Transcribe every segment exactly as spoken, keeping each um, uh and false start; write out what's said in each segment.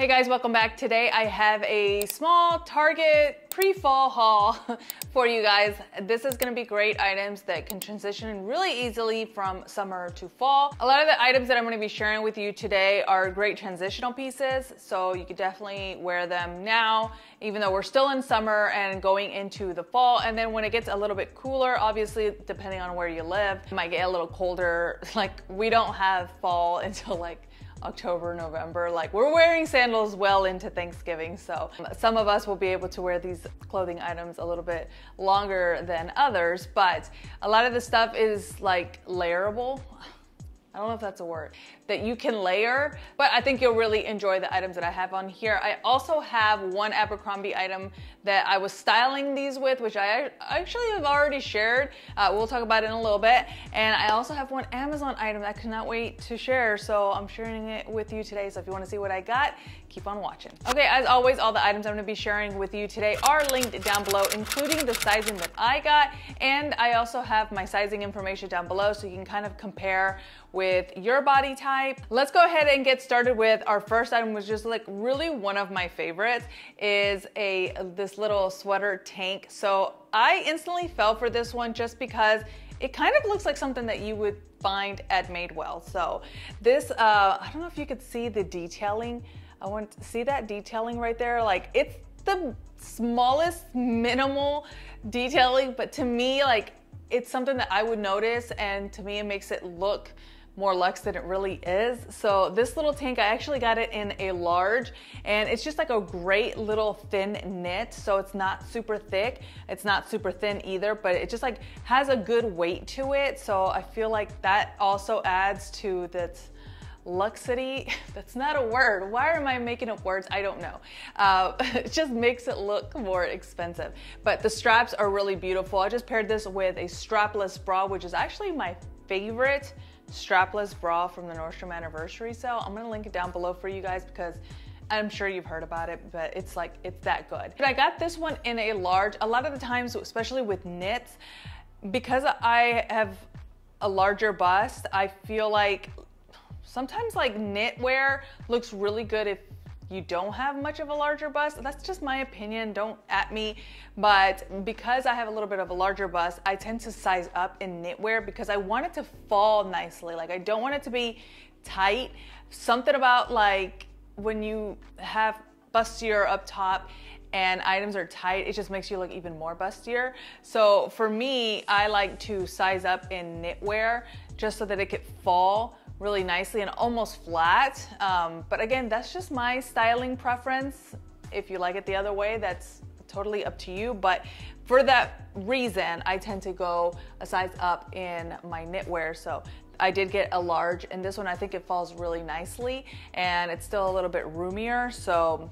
Hey guys, welcome back. Today I have a small Target pre-fall haul for you guys. This is gonna be great items that can transition really easily from summer to fall. A lot of the items that I'm gonna be sharing with you today are great transitional pieces, so you could definitely wear them now, even though we're still in summer and going into the fall. And then when it gets a little bit cooler, obviously, depending on where you live, it might get a little colder. Like, we don't have fall until like October, November. Like, we're wearing sandals well into Thanksgiving, so some of us will be able to wear these clothing items a little bit longer than others, but a lot of the stuff is like layerable. I don't know if that's a word, that you can layer, but I think you'll really enjoy the items that I have on here. I also have one Abercrombie item that I was styling these with, which I actually have already shared. Uh, we'll talk about it in a little bit. And I also have one Amazon item that I cannot wait to share, so I'm sharing it with you today. So if you wanna see what I got, keep on watching. Okay, as always, all the items I'm gonna be sharing with you today are linked down below, including the sizing that I got. And I also have my sizing information down below so you can kind of compare with your body type. Let's go ahead and get started with our first item, which is like really one of my favorites, is a this little sweater tank. So I instantly fell for this one just because it kind of looks like something that you would find at Madewell. So this, uh, I don't know if you could see the detailing. I want to see that detailing right there. Like, it's the smallest minimal detailing, but to me, like, it's something that I would notice, and to me it makes it look more luxe than it really is. So this little tank, I actually got it in a large, and it's just like a great little thin knit. So it's not super thick, it's not super thin either, but it just like has a good weight to it. So I feel like that also adds to this luxury. That's not a word. Why am I making up words? I don't know. Uh, it just makes it look more expensive. But the straps are really beautiful. I just paired this with a strapless bra, which is actually my favorite strapless bra from the Nordstrom anniversary sale. I'm gonna link it down below for you guys because I'm sure you've heard about it, but it's like, it's that good. But I got this one in a large. A lot of the times, especially with knits, because I have a larger bust, I feel like sometimes like knitwear looks really good if you don't have much of a larger bust. That's just my opinion, don't at me. But because I have a little bit of a larger bust, I tend to size up in knitwear because I want it to fall nicely. Like, I don't want it to be tight. Something about like when you have bustier up top and items are tight, it just makes you look even more bustier. So for me, I like to size up in knitwear just so that it could fall really nicely and almost flat. Um, but again, that's just my styling preference. If you like it the other way, that's totally up to you. But for that reason, I tend to go a size up in my knitwear. So I did get a large, and this one, I think it falls really nicely, and it's still a little bit roomier. So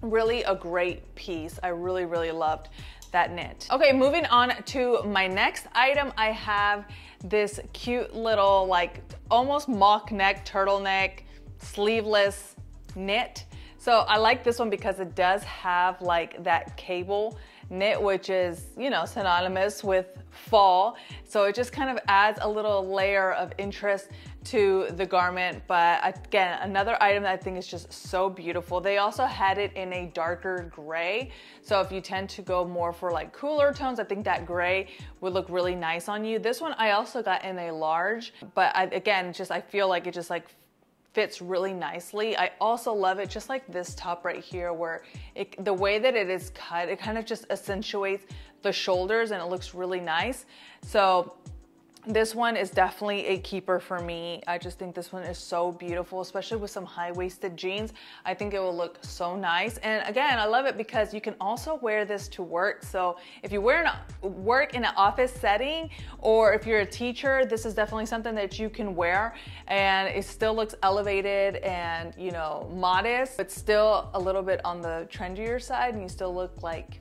really a great piece. I really, really loved that knit. Okay, moving on to my next item, I have this cute little like almost mock neck turtleneck sleeveless knit. So I like this one because it does have like that cable knit, which is, you know, synonymous with fall. So it just kind of adds a little layer of interest to the garment. But again, another item that I think is just so beautiful. They also had it in a darker gray. So if you tend to go more for like cooler tones, I think that gray would look really nice on you. This one I also got in a large, but I, again, just I feel like it just like fits really nicely. I also love it just like this top right here, where it, the way that it is cut, it kind of just accentuates the shoulders and it looks really nice. So this one is definitely a keeper for me. I just think this one is so beautiful, especially with some high-waisted jeans. I think it will look so nice. And again, I love it because you can also wear this to work. So if you wear an, work in an office setting, or if you're a teacher, this is definitely something that you can wear, and it still looks elevated and, you know, modest, but still a little bit on the trendier side, and you still look like,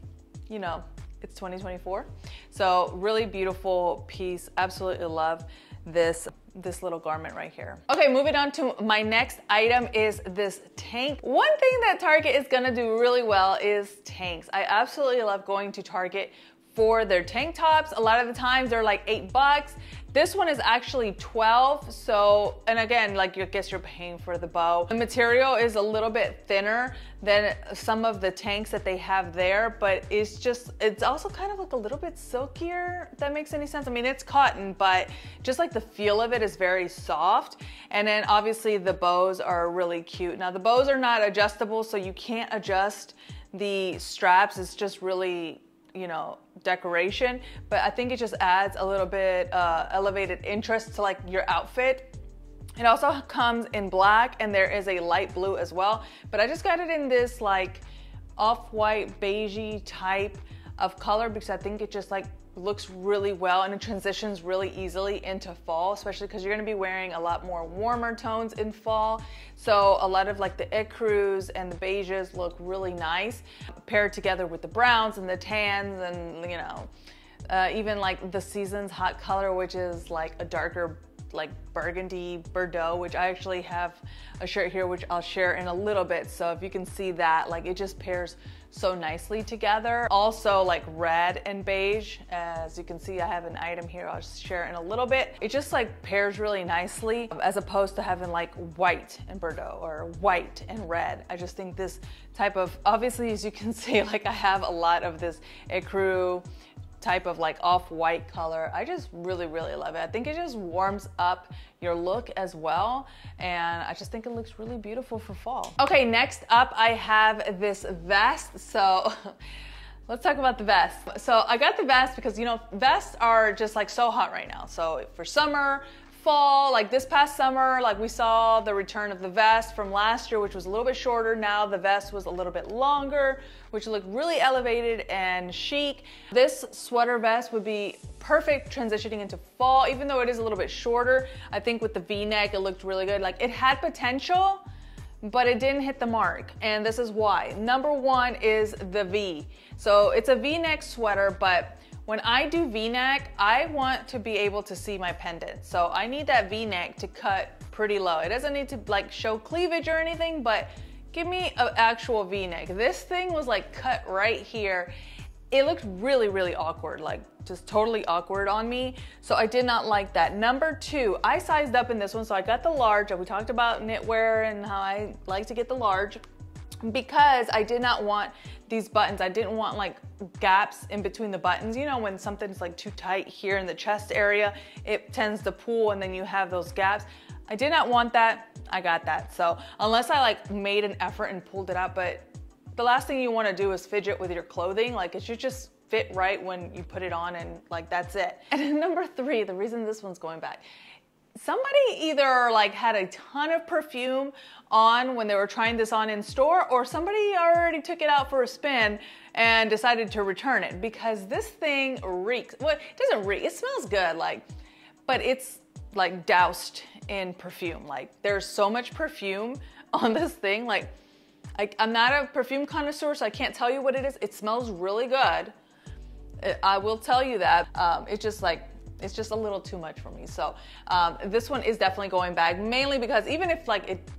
you know, it's twenty twenty-four. So really beautiful piece. Absolutely love this, this little garment right here. Okay, moving on to my next item is this tank. One thing that Target is gonna do really well is tanks. I absolutely love going to Target for their tank tops. A lot of the times they're like eight bucks. This one is actually twelve, so, and again, like, I guess you're paying for the bow. The material is a little bit thinner than some of the tanks that they have there, but it's just, it's also kind of like a little bit silkier, if that makes any sense. I mean, it's cotton, but just like the feel of it is very soft. And then obviously the bows are really cute. Now the bows are not adjustable, so you can't adjust the straps. It's just really, you know, decoration, but I think it just adds a little bit uh, elevated interest to like your outfit. It also comes in black, and there is a light blue as well, but I just got it in this like off-white beigey type of color because I think it just like looks really well, and it transitions really easily into fall, especially because you're going to be wearing a lot more warmer tones in fall. So a lot of like the ecrues and the beiges look really nice paired together with the browns and the tans, and you know, uh, even like the season's hot color, which is like a darker like burgundy Bordeaux, which I actually have a shirt here which I'll share in a little bit, so if you can see that, like it just pairs so nicely together. Also like red and beige, as you can see I have an item here I'll share in a little bit. It just like pairs really nicely as opposed to having like white and Bordeaux or white and red. I just think this type of, obviously as you can see, like I have a lot of this ecru type of like off-white color. I just really, really love it. I think it just warms up your look as well, and I just think it looks really beautiful for fall. Okay, next up I have this vest. So let's talk about the vest. So I got the vest because, you know, vests are just like so hot right now. So for summer, fall, like this past summer, like we saw the return of the vest from last year, which was a little bit shorter. Now the vest was a little bit longer, which looked really elevated and chic. This sweater vest would be perfect transitioning into fall, even though it is a little bit shorter. I think with the V-neck, it looked really good. Like it had potential, but it didn't hit the mark, and this is why. Number one is the V. So it's a V-neck sweater, but when I do V-neck, I want to be able to see my pendant. So I need that V-neck to cut pretty low. It doesn't need to like show cleavage or anything, but give me an actual V-neck. This thing was like cut right here. It looked really, really awkward, like just totally awkward on me. So I did not like that. Number two, I sized up in this one. So I got the large. We talked about knitwear and how I like to get the large, because I did not want these buttons. I didn't want like gaps in between the buttons. You know, when something's like too tight here in the chest area, it tends to pull and then you have those gaps. I did not want that. I got that. So unless I like made an effort and pulled it out, but the last thing you want to do is fidget with your clothing. Like it should just fit right when you put it on, and like that's it. And then number three, the reason this one's going back, somebody either like had a ton of perfume on when they were trying this on in store, or somebody already took it out for a spin and decided to return it, because this thing reeks. Well, it doesn't reek, it smells good, like, but it's like doused in perfume. Like there's so much perfume on this thing. Like I, I'm not a perfume connoisseur, so I can't tell you what it is. It smells really good, it, I will tell you that. Um, it just like, it's just a little too much for me. So um, this one is definitely going back, mainly because even if like it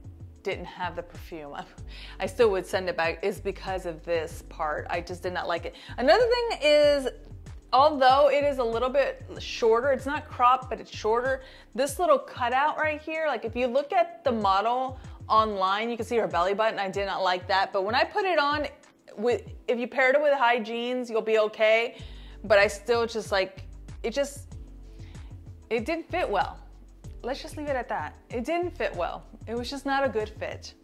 didn't have the perfume, I, I still would send it back, is because of this part. I just did not like it. Another thing is, although it is a little bit shorter, it's not cropped, but it's shorter. This little cutout right here, like if you look at the model online, you can see her belly button. I did not like that. But when I put it on, with, if you paired it with high jeans, you'll be okay. But I still just like, it just, it didn't fit well. Let's just leave it at that. It didn't fit well. It was just not a good fit.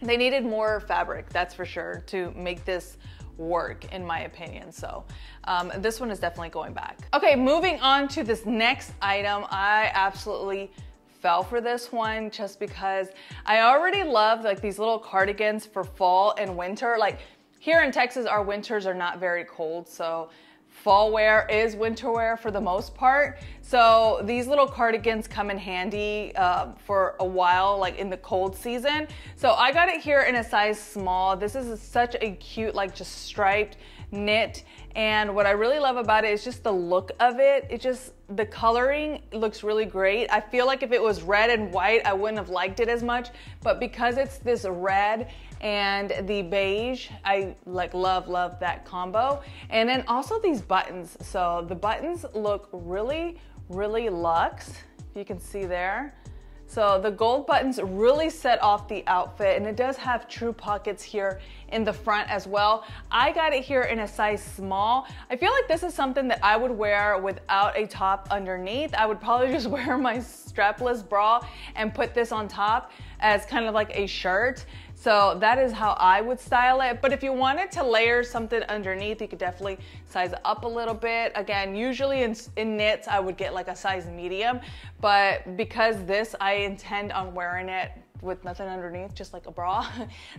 They needed more fabric, that's for sure, to make this work, in my opinion. So um, this one is definitely going back. Okay, moving on to this next item. I absolutely fell for this one just because I already love like these little cardigans for fall and winter. Like here in Texas, our winters are not very cold, so fall wear is winter wear for the most part. So these little cardigans come in handy uh, for a while, like in the cold season. So I got it here in a size small. This is such a cute, like just striped knit. And what I really love about it is just the look of it. It just, the coloring looks really great. I feel like if it was red and white, I wouldn't have liked it as much, but because it's this red and the beige, I like love, love that combo. And then also these buttons. So the buttons look really, really luxe, you can see there. So the gold buttons really set off the outfit, and it does have true pockets here in the front as well. I got it here in a size small. I feel like this is something that I would wear without a top underneath. I would probably just wear my strapless bra and put this on top as kind of like a shirt. So that is how I would style it. But if you wanted to layer something underneath, you could definitely size up a little bit. Again, usually in, in knits, I would get like a size medium, but because this, I intend on wearing it with nothing underneath, just like a bra,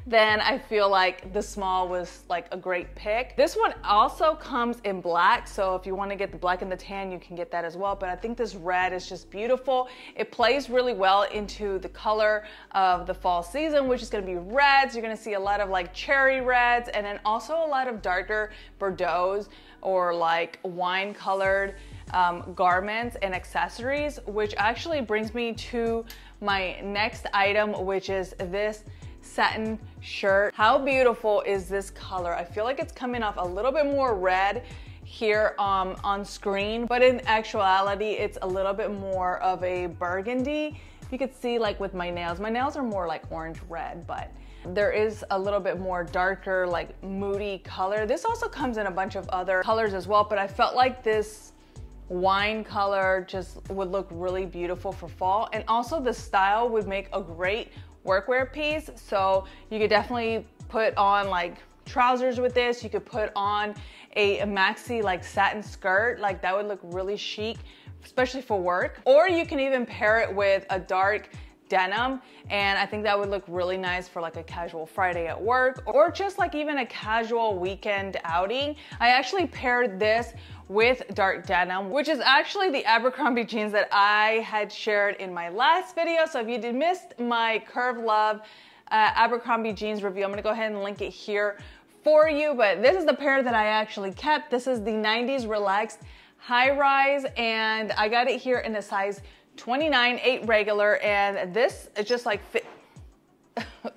then I feel like the small was like a great pick. This one also comes in black, so if you want to get the black and the tan, you can get that as well, but I think this red is just beautiful. It plays really well into the color of the fall season, which is going to be reds. You're going to see a lot of like cherry reds, and then also a lot of darker bordeaux's or like wine colored um, garments and accessories, which actually brings me to my next item, which is this satin shirt. How beautiful is this color? I feel like it's coming off a little bit more red here um, on screen, but in actuality, it's a little bit more of a burgundy. If you could see like with my nails, my nails are more like orange red, but there is a little bit more darker, like moody color. This also comes in a bunch of other colors as well, but I felt like this wine color just would look really beautiful for fall. And also the style would make a great workwear piece. So you could definitely put on like trousers with this. You could put on a maxi like satin skirt, like that would look really chic, especially for work. Or you can even pair it with a dark denim, and I think that would look really nice for like a casual Friday at work, or just like even a casual weekend outing. I actually paired this with dark denim, which is actually the Abercrombie jeans that I had shared in my last video. So if you did miss my Curve Love uh, Abercrombie jeans review, I'm gonna go ahead and link it here for you. But this is the pair that I actually kept. This is the nineties Relaxed High Rise, and I got it here in a size twenty-nine eight regular, and this is just like fit.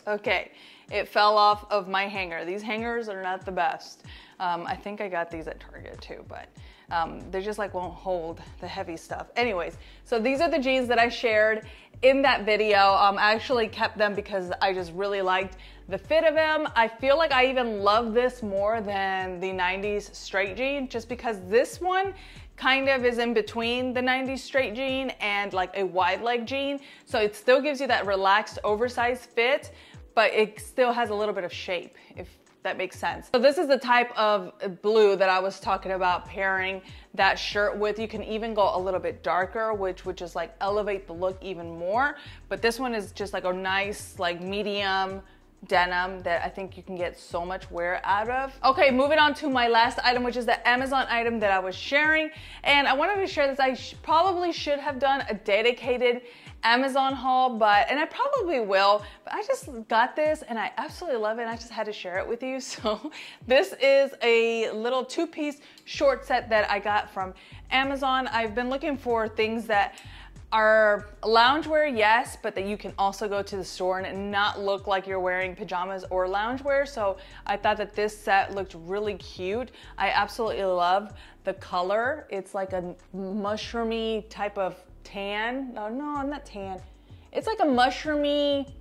Okay, it fell off of my hanger. These hangers are not the best. Um, I think I got these at Target too, but um, they just like won't hold the heavy stuff. Anyways, so these are the jeans that I shared in that video. Um, I actually kept them because I just really liked the fit of them. I feel like I even love this more than the nineties straight jean, just because this one kind of is in between the nineties straight jean and like a wide leg jean. So it still gives you that relaxed oversized fit, but it still has a little bit of shape, if that makes sense. So this is the type of blue that I was talking about pairing that shirt with. You can even go a little bit darker, which would just like elevate the look even more. But this one is just like a nice like medium denim that I think you can get so much wear out of. Okay, moving on to my last item, which is the Amazon item that I was sharing. And I wanted to share this. I sh probably should have done a dedicated Amazon haul, but, and I probably will, but I just got this and I absolutely love it. And I just had to share it with you. So this is a little two-piece short set that I got from Amazon. I've been looking for things that are loungewear, yes, but that you can also go to the store and not look like you're wearing pajamas or loungewear. So I thought that this set looked really cute. I absolutely love the color. It's like a mushroomy type of tan. No, no, I'm not tan. It's like a mushroomy,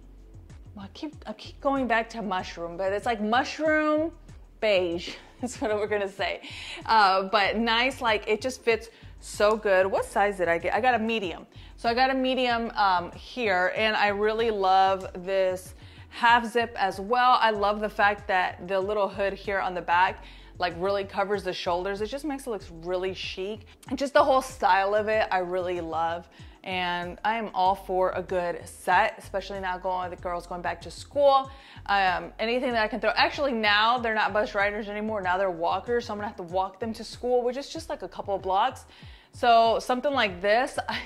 well, I keep, I keep going back to mushroom, but it's like mushroom beige. That's what we're gonna say. Uh, but nice, like it just fits so good. What size did I get? I got a medium. So I got a medium um, here, and I really love this half zip as well. I love the fact that the little hood here on the back like really covers the shoulders. It just makes it look really chic. And just the whole style of it, I really love. And I am all for a good set, especially now going with the girls going back to school. Um, anything that I can throw. Actually, now they're not bus riders anymore. Now they're walkers, so I'm gonna have to walk them to school, which is just like a couple of blocks. So something like this, I,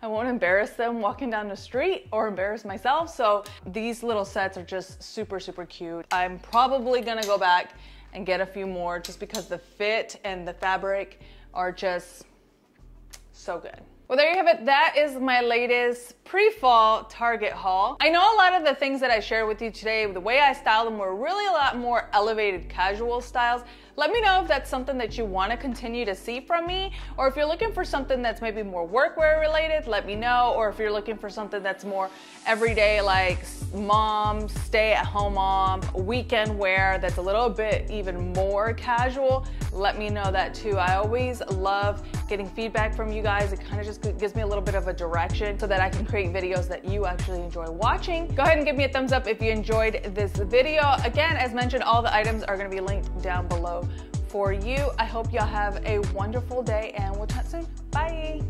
I won't embarrass them walking down the street or embarrass myself. So these little sets are just super, super cute. I'm probably gonna go back and get a few more just because the fit and the fabric are just so good. Well, there you have it. That is my latest pre-fall Target haul. I know a lot of the things that I shared with you today, the way I styled them, were really a lot more elevated casual styles. Let me know if that's something that you want to continue to see from me, or if you're looking for something that's maybe more workwear related, let me know. Or if you're looking for something that's more everyday, like mom, stay-at-home mom, weekend wear that's a little bit even more casual, let me know that too. I always love getting feedback from you guys. It kind of just gives me a little bit of a direction so that I can create videos that you actually enjoy watching. Go ahead and give me a thumbs up if you enjoyed this video. Again, as mentioned, all the items are going to be linked down below for you. I hope y'all have a wonderful day, and we'll chat soon. Bye.